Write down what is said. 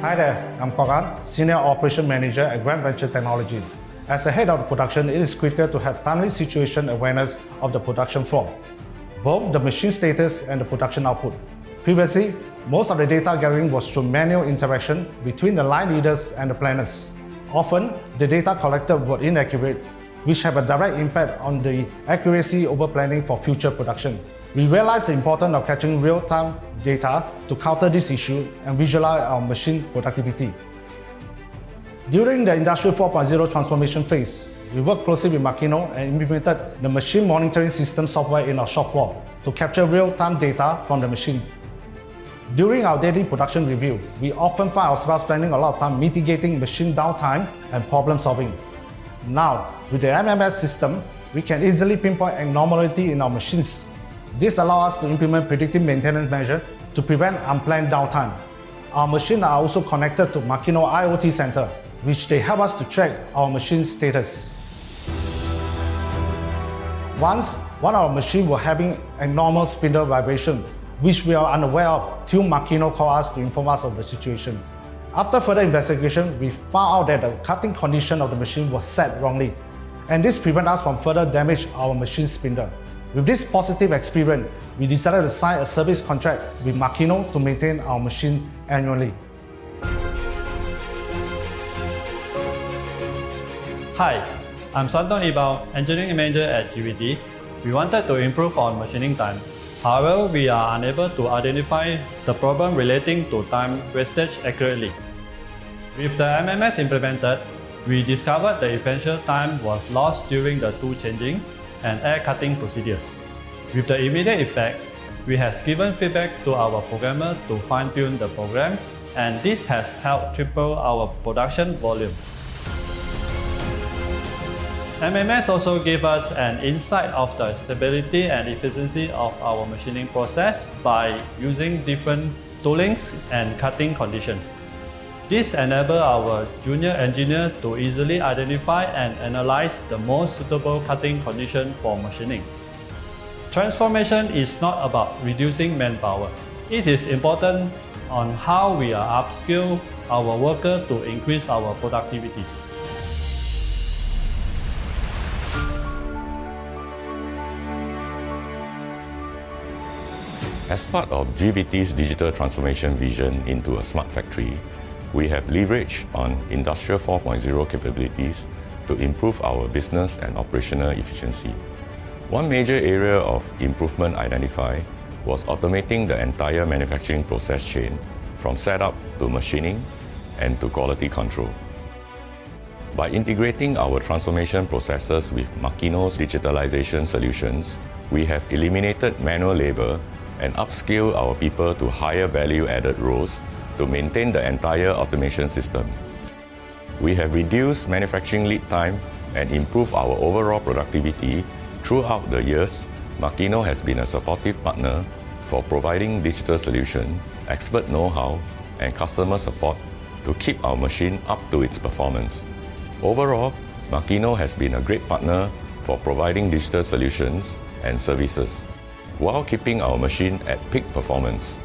Hi there, I'm Kogan, Senior Operation Manager at Grand Venture Technology. As the head of production, it is critical to have timely situation awareness of the production floor, both the machine status and the production output. Previously, most of the data gathering was through manual interaction between the line leaders and the planners. Often, the data collected were inaccurate, which have a direct impact on the accuracy over planning for future production. We realized the importance of catching real-time data to counter this issue and visualize our machine productivity. During the Industrial 4.0 transformation phase, we worked closely with Makino and implemented the machine monitoring system software in our shop floor to capture real-time data from the machine. During our daily production review, we often find ourselves spending a lot of time mitigating machine downtime and problem-solving. Now, with the MMS system, we can easily pinpoint abnormality in our machines. This allows us to implement predictive maintenance measures to prevent unplanned downtime. Our machines are also connected to Makino IoT Center, which they help us to track our machine status. Once, one of our machines were having abnormal spindle vibration, which we are unaware of till Makino called us to inform us of the situation. After further investigation, we found out that the cutting condition of the machine was set wrongly, and this prevents us from further damage our machine spindle. With this positive experience, we decided to sign a service contract with Makino to maintain our machine annually. Hi, I'm Santon Ibao, Engineering Manager at GVD. We wanted to improve our machining time. However, we are unable to identify the problem relating to time wastage accurately. With the MMS implemented, we discovered the eventual time was lost during the tool changing and air cutting procedures. With the immediate effect, we have given feedback to our programmer to fine-tune the program, and this has helped triple our production volume. MMS also gave us an insight of the stability and efficiency of our machining process by using different toolings and cutting conditions. This enables our junior engineer to easily identify and analyze the most suitable cutting condition for machining. Transformation is not about reducing manpower. It is important on how we are upskill our workers to increase our productivities. As part of GVT's digital transformation vision into a smart factory, we have leveraged on Industrial 4.0 capabilities to improve our business and operational efficiency. One major area of improvement identified was automating the entire manufacturing process chain from setup to machining and to quality control. By integrating our transformation processes with Makino's digitalization solutions, we have eliminated manual labor and upskilled our people to higher value-added roles to maintain the entire automation system. We have reduced manufacturing lead time and improved our overall productivity. Throughout the years, Makino has been a supportive partner for providing digital solutions, expert know-how, and customer support to keep our machine up to its performance. Overall, Makino has been a great partner for providing digital solutions and services while keeping our machine at peak performance.